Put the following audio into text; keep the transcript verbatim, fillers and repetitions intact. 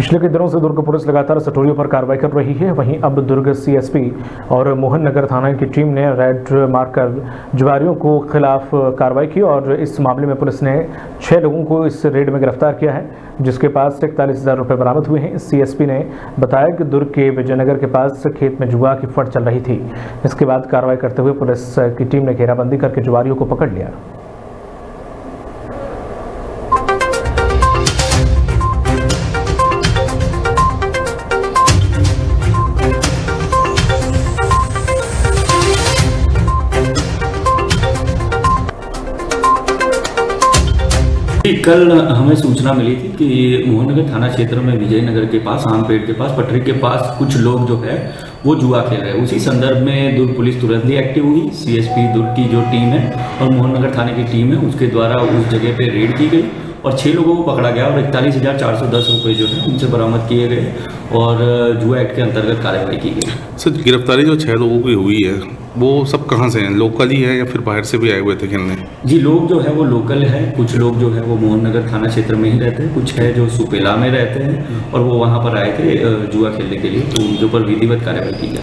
पिछले कई दिनों से दुर्ग पुलिस लगातार सटोरियों पर कार्रवाई कर रही है। वहीं अब दुर्ग सीएसपी और मोहन नगर थाना की टीम ने रेड मारकर जुआरियों को खिलाफ कार्रवाई की और इस मामले में पुलिस ने छह लोगों को इस रेड में गिरफ्तार किया है, जिसके पास इकतालीस हज़ार रुपये बरामद हुए हैं। सीएसपी ने बताया कि दुर्ग के विजयनगर के पास खेत में जुआ की फट चल रही थी। इसके बाद कार्रवाई करते हुए पुलिस की टीम ने घेराबंदी करके जुआरियों को पकड़ लिया। कल हमें सूचना मिली थी कि मोहन नगर थाना क्षेत्र में विजयनगर के पास आमपेड़ के पास पटरी के पास कुछ लोग जो है वो जुआ खेल रहे हैं। उसी संदर्भ में दुर्ग पुलिस तुरंत ही एक्टिव हुई। सीएसपी दुर्ग की जो टीम है और मोहन नगर थाने की टीम है उसके द्वारा उस जगह पे रेड की गई और छः लोगों को पकड़ा गया और इकतालीस हज़ार चार सौ दस रुपये जो है उनसे बरामद किए गए और जुआ एक्ट के अंतर्गत कार्रवाई की गई। सर, गिरफ्तारी जो छः लोगों की हुई है वो सब कहाँ से हैं? लोकल ही है या फिर बाहर से भी आए हुए थे खेलने? जी, लोग जो है वो लोकल है। कुछ लोग जो है वो मोहन नगर थाना क्षेत्र में ही रहते हैं, कुछ है जो सुपेला में रहते हैं और वो वहाँ पर आए थे जुआ खेलने के लिए, तो उनके ऊपर विधिवत कार्रवाई की गई।